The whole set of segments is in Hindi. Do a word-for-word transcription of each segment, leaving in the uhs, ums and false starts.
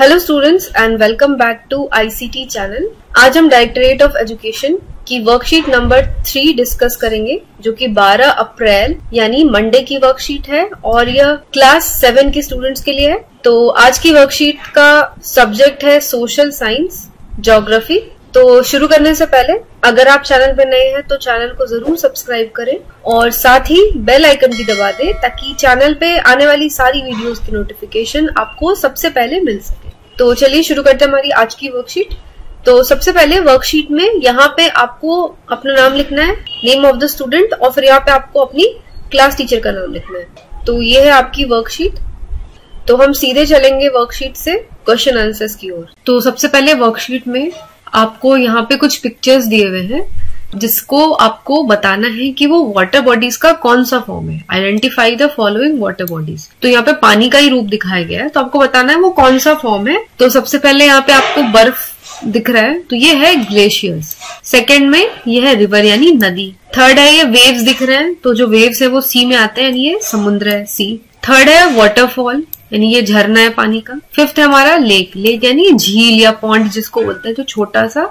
Hello students and welcome back to ICT channel. आज हम डायरेक्टरेट ऑफ एजुकेशन की वर्कशीट नंबर थ्री डिस्कस करेंगे जो कि बारह अप्रैल यानी मंडे की वर्कशीट है और यह क्लास सेवन के स्टूडेंट्स के लिए है। तो आज की वर्कशीट का सब्जेक्ट है सोशल साइंस ज्योग्राफी। तो शुरू करने से पहले अगर आप चैनल पर नए हैं तो चैनल को जरूर सब्सक्राइब करें और साथ ही बेल आइकन भी दबा दें ताकि चैनल पे आने वाली सारी वीडियोस की नोटिफिकेशन आपको सबसे पहले मिल सके। तो चलिए शुरू करते हैं हमारी आज की वर्कशीट। तो सबसे पहले वर्कशीट में यहाँ पे आपको अपना नाम लिखना है, नेम ऑफ द स्टूडेंट, और फिर यहाँ पे आपको अपनी क्लास टीचर का नाम लिखना है। तो ये है आपकी वर्कशीट। तो हम सीधे चलेंगे वर्कशीट से क्वेश्चन आंसर्स की ओर। तो सबसे पहले वर्कशीट में आपको यहाँ पे कुछ पिक्चर्स दिए हुए हैं जिसको आपको बताना है कि वो वाटर बॉडीज का कौन सा फॉर्म है। Identify the following water bodies. तो यहाँ पे पानी का ही रूप दिखाया गया है, तो आपको बताना है वो कौन सा फॉर्म है। तो सबसे पहले यहाँ पे आपको बर्फ दिख रहा है, तो ये है ग्लेशियर्स। सेकेंड में ये है रिवर यानी नदी। थर्ड है ये वेव्स दिख रहे हैं, तो जो वेव्स है वो सी में आते हैं, ये समुद्र है, सी। थर्ड है वाटरफॉल यानी ये झरना है पानी का। फिफ्थ है हमारा लेक, लेक यानी झील या पॉन्ड जिसको बोलते हैं, जो छोटा सा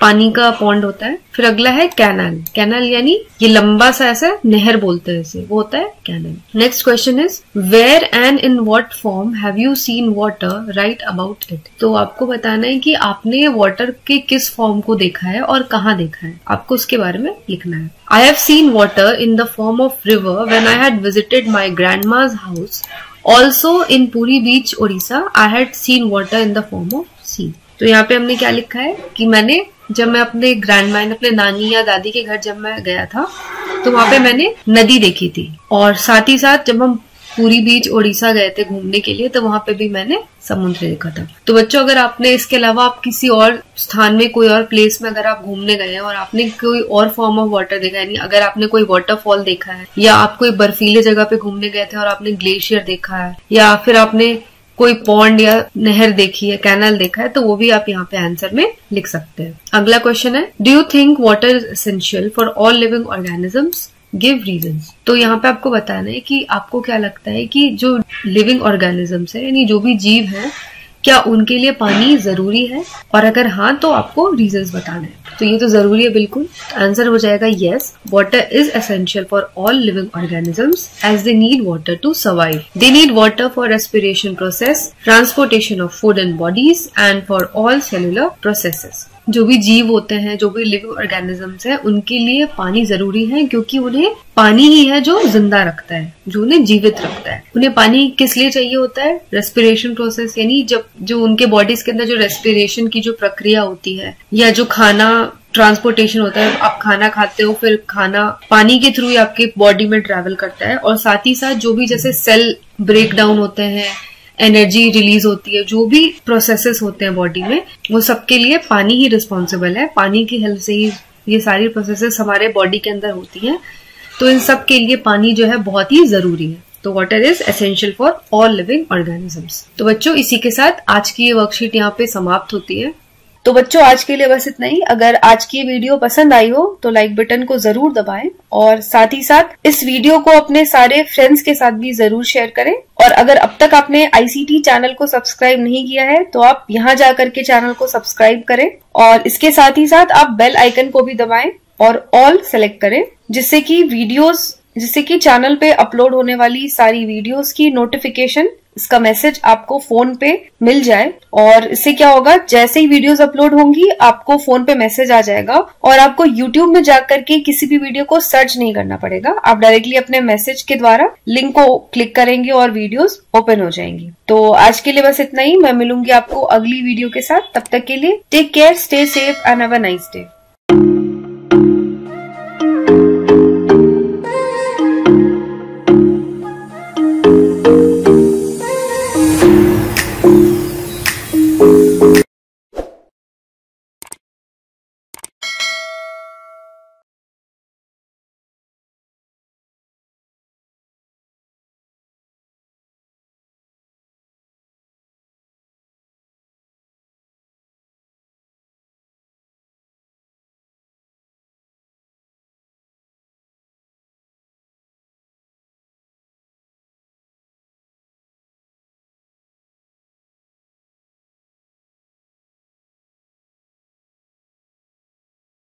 पानी का पॉन्ड होता है। फिर अगला है कैनाल, कैनाल यानी ये लंबा सा ऐसा नहर बोलते हैं इसे, वो होता है canal. Next question is where and in what form have you seen water, right about it. तो आपको बताना है कि आपने वाटर के किस फॉर्म को देखा है और कहाँ देखा है, आपको उसके बारे में लिखना है। I have seen water in the form of river when I had visited my grandma's house, also in Puri beach Odisha I had seen water in the form of sea. तो यहाँ पे हमने क्या लिखा है कि मैंने जब मैं अपने ग्रैंडमा अपने नानी या दादी के घर जब मैं गया था तो वहां पे मैंने नदी देखी थी, और साथ ही साथ जब हम पूरी बीच ओडिशा गए थे घूमने के लिए तो वहां पे भी मैंने समुद्र देखा था। तो बच्चों अगर आपने इसके अलावा आप किसी और स्थान में कोई और प्लेस में अगर आप घूमने गए हैं और आपने कोई और फॉर्म ऑफ वाटर देखा, यानी अगर आपने कोई वाटरफॉल देखा है या आप कोई बर्फीले जगह पे घूमने गए थे और आपने ग्लेशियर देखा है या फिर आपने कोई पॉन्ड या नहर देखी है, कैनाल देखा है, तो वो भी आप यहाँ पे आंसर में लिख सकते हैं। अगला क्वेश्चन है do you think water is essential for all living organisms, give reasons. तो यहाँ पे आपको बताना है कि आपको क्या लगता है कि जो लिविंग ऑर्गेनिजम्स है यानी जो भी जीव है, क्या उनके लिए पानी जरूरी है, और अगर हाँ तो आपको रीजंस बताना है। तो ये तो जरूरी है बिल्कुल, आंसर हो जाएगा yes, water is essential for all living organisms as they need water to survive. They need water for respiration process, transportation of food and bodies and for all cellular processes. जो भी जीव होते हैं, जो भी लिविंग ऑर्गेनिजम्स हैं, उनके लिए पानी जरूरी है क्योंकि उन्हें पानी ही है जो जिंदा रखता है, जो उन्हें जीवित रखता है। उन्हें पानी किस लिए चाहिए होता है, रेस्पिरेशन प्रोसेस यानी जब जो उनके बॉडीज के अंदर जो रेस्पिरेशन की जो प्रक्रिया होती है या जो खाना ट्रांसपोर्टेशन होता है, आप खाना खाते हो फिर खाना पानी के थ्रू ही आपके बॉडी में ट्रेवल करता है, और साथ ही साथ जो भी जैसे सेल ब्रेकडाउन होते हैं, एनर्जी रिलीज होती है, जो भी प्रोसेसेस होते हैं बॉडी में, वो सबके लिए पानी ही रिस्पॉन्सिबल है। पानी की हेल्प से ही ये सारी प्रोसेसेस हमारे बॉडी के अंदर होती हैं, तो इन सब के लिए पानी जो है बहुत ही जरूरी है। तो water is essential for all living organisms. तो बच्चों इसी के साथ आज की ये वर्कशीट यहाँ पे समाप्त होती है। तो बच्चों आज के लिए बस इतना ही। अगर आज की वीडियो पसंद आई हो तो लाइक बटन को जरूर दबाएं और साथ ही साथ इस वीडियो को अपने सारे फ्रेंड्स के साथ भी जरूर शेयर करें। और अगर अब तक आपने आईसीटी चैनल को सब्सक्राइब नहीं किया है तो आप यहां जाकर के चैनल को सब्सक्राइब करें, और इसके साथ ही साथ आप बेल आइकन को भी दबाएं और ऑल सेलेक्ट करें, जिससे की वीडियोज जिससे की चैनल पे अपलोड होने वाली सारी वीडियोज की नोटिफिकेशन, इसका मैसेज आपको फोन पे मिल जाए। और इससे क्या होगा, जैसे ही वीडियोस अपलोड होंगी आपको फोन पे मैसेज आ जाएगा और आपको यूट्यूब में जाकर के किसी भी वीडियो को सर्च नहीं करना पड़ेगा। आप डायरेक्टली अपने मैसेज के द्वारा लिंक को क्लिक करेंगे और वीडियोस ओपन हो जाएंगी। तो आज के लिए बस इतना ही। मैं मिलूंगी आपको अगली वीडियो के साथ। तब तक के लिए take care, stay safe and have a nice day.